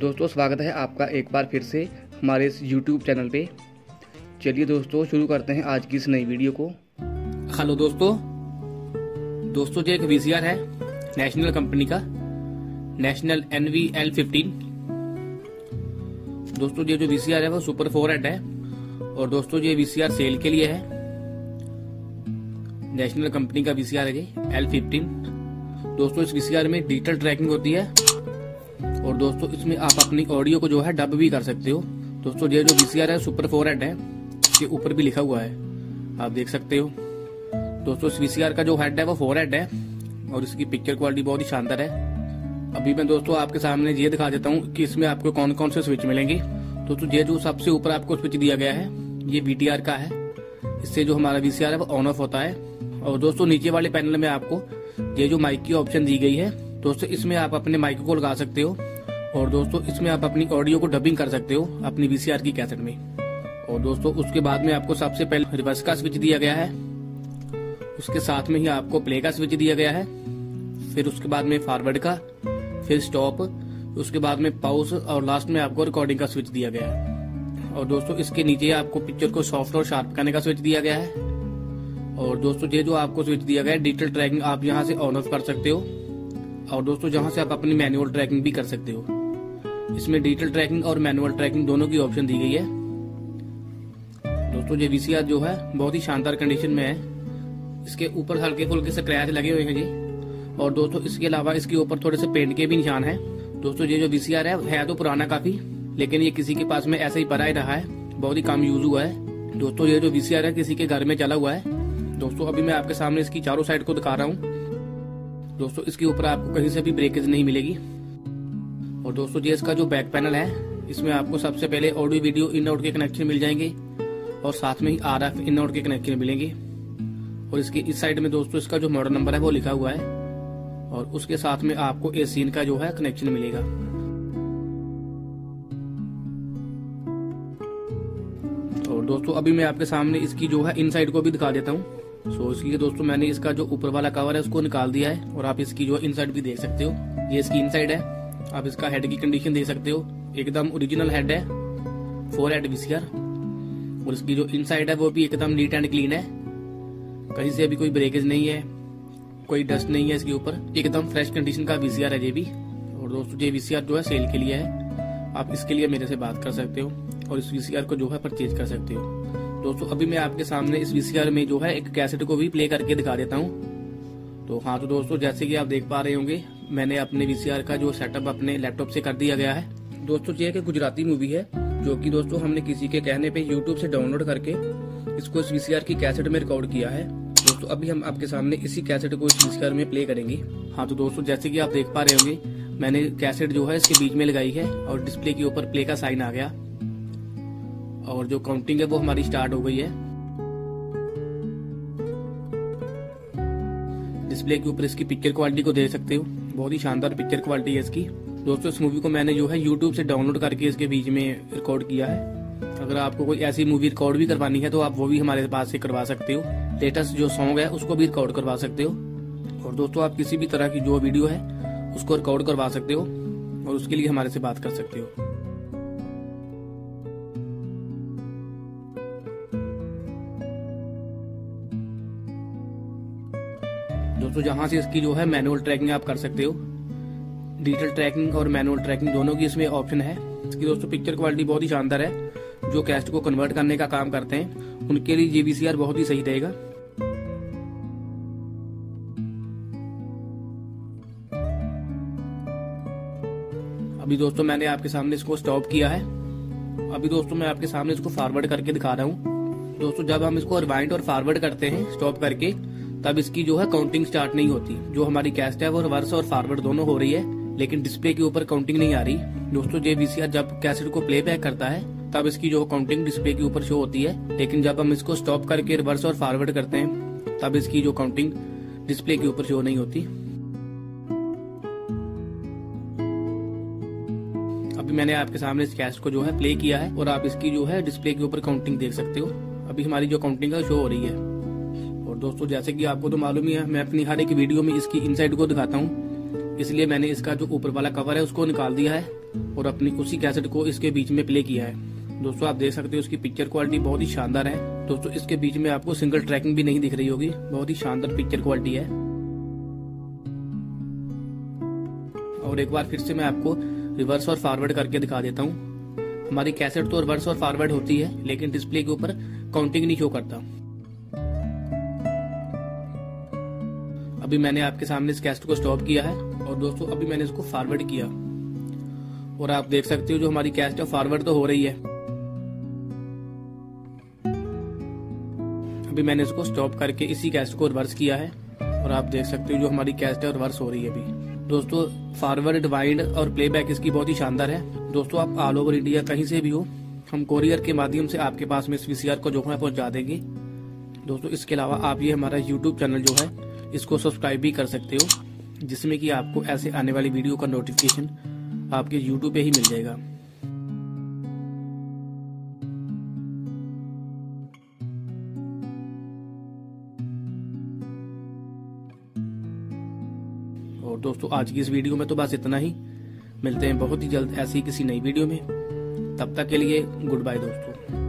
दोस्तों स्वागत है आपका एक बार फिर से हमारे इस YouTube चैनल पे। चलिए दोस्तों शुरू करते हैं आज की इस नई वीडियो को। हेलो दोस्तों ये एक VCR है नेशनल कंपनी का, नेशनल NVL 15। दोस्तों ये जो VCR है वो सुपर 4H है और दोस्तों ये VCR सेल के लिए है, नेशनल कंपनी का VCR है L15। दोस्तों इस VCR में डिजिटल ट्रैकिंग होती है और दोस्तों इसमें आप अपनी ऑडियो को जो है डब भी कर सकते हो। दोस्तों ये जो VCR है सुपर 4H है, इसके ऊपर भी लिखा हुआ है आप देख सकते हो। दोस्तों इस VCR का जो हेड है वो 4H है और इसकी पिक्चर क्वालिटी बहुत ही शानदार है। अभी मैं दोस्तों आपके सामने ये दिखा देता हूँ कि इसमें आपको कौन कौन से स्विच मिलेंगे। दोस्तों ये जो सबसे ऊपर आपको स्विच दिया गया है ये VTR का है, इससे जो हमारा VCR है वो ऑन ऑफ होता है। और दोस्तों नीचे वाले पैनल में आपको ये जो माइक की ऑप्शन दी गई है, दोस्तों इसमें आप अपने माइक को लगा सकते हो और दोस्तों इसमें आप अपनी ऑडियो को डबिंग कर सकते हो अपनी VCR की कैसेट में। और दोस्तों उसके बाद में आपको सबसे पहले रिवर्स का स्विच दिया गया है, उसके साथ में ही आपको प्ले का स्विच दिया गया है, फिर उसके बाद में फॉरवर्ड का, फिर स्टॉप, उसके बाद में पॉज और लास्ट में आपको रिकॉर्डिंग का स्विच दिया गया है। और दोस्तों इसके नीचे आपको पिक्चर को सॉफ्ट और शार्प करने का स्विच दिया गया है। और दोस्तों ये जो आपको स्विच दिया गया है डिजिटल ट्रैकिंग आप यहाँ से ऑन ऑफ कर सकते हो और दोस्तों यहाँ से आप अपनी मैनुअल ट्रैकिंग भी कर सकते हो। इसमें डिजिटल ट्रैकिंग और मैनुअल ट्रैकिंग दोनों की ऑप्शन दी गई है। दोस्तों ये VCR जो है बहुत ही शानदार कंडीशन में है, इसके ऊपर हल्के फुल्के से क्रैच लगे हुए हैं जी। और दोस्तों इसके अलावा इसके ऊपर थोड़े से पेंट के भी निशान है। दोस्तों ये जो VCR है तो पुराना काफी, लेकिन ये किसी के पास में ऐसा ही पड़ा ही रहा है, बहुत ही कम यूज हुआ है। दोस्तों ये जो VCR है किसी के घर में चला हुआ है। दोस्तों अभी मैं आपके सामने इसकी चारों साइड को दिखा रहा हूँ। दोस्तों इसके ऊपर आपको कहीं से भी ब्रेकेज नहीं मिलेगी। और दोस्तों ये इसका जो बैक पैनल है इसमें आपको सबसे पहले ऑडियो वीडियो इन आउट के कनेक्शन मिल जाएंगे और साथ में ही RF इन आउट के कनेक्शन मिलेंगे। और इसके इस साइड में दोस्तों इसका जो मॉडल नंबर है वो लिखा हुआ है और उसके साथ में आपको ACN का जो है कनेक्शन मिलेगा। और दोस्तों अभी मैं आपके सामने इसकी जो है इन साइड को भी दिखा देता हूँ। इसलिए दोस्तों मैंने इसका जो ऊपर वाला कवर है उसको निकाल दिया है और आप इसकी जो इनसाइड भी देख सकते हो। ये इसकी इनसाइड है, आप इसका हेड की कंडीशन देख सकते हो, एकदम ओरिजिनल हेड है 4H VCR। और इसकी जो इनसाइड है वो भी एकदम नीट एंड क्लीन है, कहीं से भी कोई ब्रेकेज नहीं है, कोई डस्ट नहीं है इसके ऊपर, एकदम फ्रेश कंडीशन का VCR है ये भी। और दोस्तों ये VCR जो है सेल के लिए है, आप इसके लिए मेरे से बात कर सकते हो और इस VCR को जो है परचेज कर सकते हो। दोस्तों अभी मैं आपके सामने इस VCR में जो है एक कैसेट को भी प्ले करके दिखा देता हूँ। तो हाँ, तो दोस्तों जैसे कि आप देख पा रहे होंगे मैंने अपने VCR का जो सेटअप अपने लैपटॉप से कर दिया गया है। दोस्तों ये एक गुजराती मूवी है जो कि दोस्तों हमने किसी के कहने पे YouTube से डाउनलोड करके इसको इस VCR की कैसेट में रिकॉर्ड किया है। दोस्तों अभी हम आपके सामने इसी कैसेट को इस VCR में प्ले करेंगे। हाँ तो दोस्तों जैसे कि आप देख पा रहे होंगे मैंने कैसेट जो है इसके बीच में लगाई है और डिस्प्ले के ऊपर प्ले का साइन आ गया और जो काउंटिंग है वो हमारी स्टार्ट हो गई है। डिस्प्ले के ऊपर इसकी पिक्चर क्वालिटी को देख सकते हो, बहुत ही शानदार पिक्चर क्वालिटी है इसकी। दोस्तों इस मूवी को मैंने जो है YouTube से डाउनलोड करके इसके बीच में रिकॉर्ड किया है। अगर आपको कोई ऐसी मूवी रिकॉर्ड भी करवानी है तो आप वो भी हमारे पास से करवा सकते हो। लेटेस्ट जो सॉन्ग है उसको भी रिकॉर्ड करवा सकते हो और दोस्तों आप किसी भी तरह की जो वीडियो है उसको रिकॉर्ड करवा सकते हो और उसके लिए हमारे से बात कर सकते हो। दोस्तों यहाँ से इसकी जो है मैनुअल ट्रैकिंग आप कर सकते हो, डिजिटल ट्रैकिंग और मैनुअल ट्रैकिंग दोनों की इसमें ऑप्शन है। इसकी दोस्तों पिक्चर क्वालिटी बहुत ही शानदार है। जो कैस्ट को कन्वर्ट करने का काम करते हैं उनके लिए ये VCR बहुत ही सही रहेगा। अभी दोस्तों मैंने आपके सामने इसको स्टॉप किया है। अभी दोस्तों मैं आपके सामने इसको फॉरवर्ड करके दिखा रहा हूँ। दोस्तों जब हम इसको रिवाइंड और फॉरवर्ड करते हैं स्टॉप करके तब इसकी जो है काउंटिंग स्टार्ट नहीं होती। जो हमारी कैसेट है वो रिवर्स और फॉरवर्ड दोनों हो रही है लेकिन डिस्प्ले के ऊपर काउंटिंग नहीं आ रही। दोस्तों ये VCR जब कैसेट को प्लेबैक करता है तब इसकी जो काउंटिंग डिस्प्ले के ऊपर शो होती है, लेकिन जब हम इसको स्टॉप करके रिवर्स और फॉरवर्ड करते हैं तब इसकी जो काउंटिंग डिस्प्ले के ऊपर शो नहीं होती। अभी मैंने आपके सामने इस कैसेट को जो है प्ले किया है और आप इसकी जो है डिस्प्ले के ऊपर काउंटिंग देख सकते हो। अभी हमारी जो काउंटिंग है शो हो रही है। दोस्तों जैसे कि आपको तो मालूम ही है मैं अपनी हर एक वीडियो में इसकी इनसाइड को दिखाता हूँ इसलिए मैंने इसका जो ऊपर वाला कवर है उसको निकाल दिया है और अपनी उसी कैसेट को इसके बीच में प्ले किया है। दोस्तों आप देख सकते हो इसकी पिक्चर क्वालिटी बहुत ही शानदार है। दोस्तों इसके बीच में आपको सिंगल ट्रैकिंग भी नहीं दिख रही होगी, बहुत ही शानदार पिक्चर क्वालिटी है। और एक बार फिर से मैं आपको रिवर्स और फॉरवर्ड करके दिखा देता हूँ। हमारी कैसेट तो रिवर्स और फॉरवर्ड होती है लेकिन डिस्प्ले के ऊपर काउंटिंग नहीं शो करता। अभी मैंने आपके सामने इस कैसेट को स्टॉप किया है और दोस्तों अभी मैंने इसको फॉरवर्ड किया और आप देख सकते हो जो हमारी कैसेट है फॉरवर्ड तो हो रही है। अभी मैंने इसको स्टॉप करके इसी कैसेट को रिवर्स किया है और आप देख सकते हो जो हमारी कैसेट है रिवर्स हो रही है अभी। दोस्तों फॉरवर्ड, वाइंड और प्लेबैक इसकी बहुत ही शानदार है। दोस्तों आप ऑल ओवर इंडिया कहीं से भी हो, हम कोरियर के माध्यम से आपके पास में इस वीसीआर को जोखना पहुंचा देंगे। दोस्तों इसके अलावा आप ये हमारा यूट्यूब चैनल जो है इसको सब्सक्राइब भी कर सकते हो, जिसमें कि आपको ऐसे आने वाली वीडियो का नोटिफिकेशन आपके यूट्यूब पे ही मिल जाएगा। और दोस्तों आज की इस वीडियो में तो बस इतना ही। मिलते हैं बहुत ही जल्द ऐसी किसी नई वीडियो में, तब तक के लिए गुड बाय दोस्तों।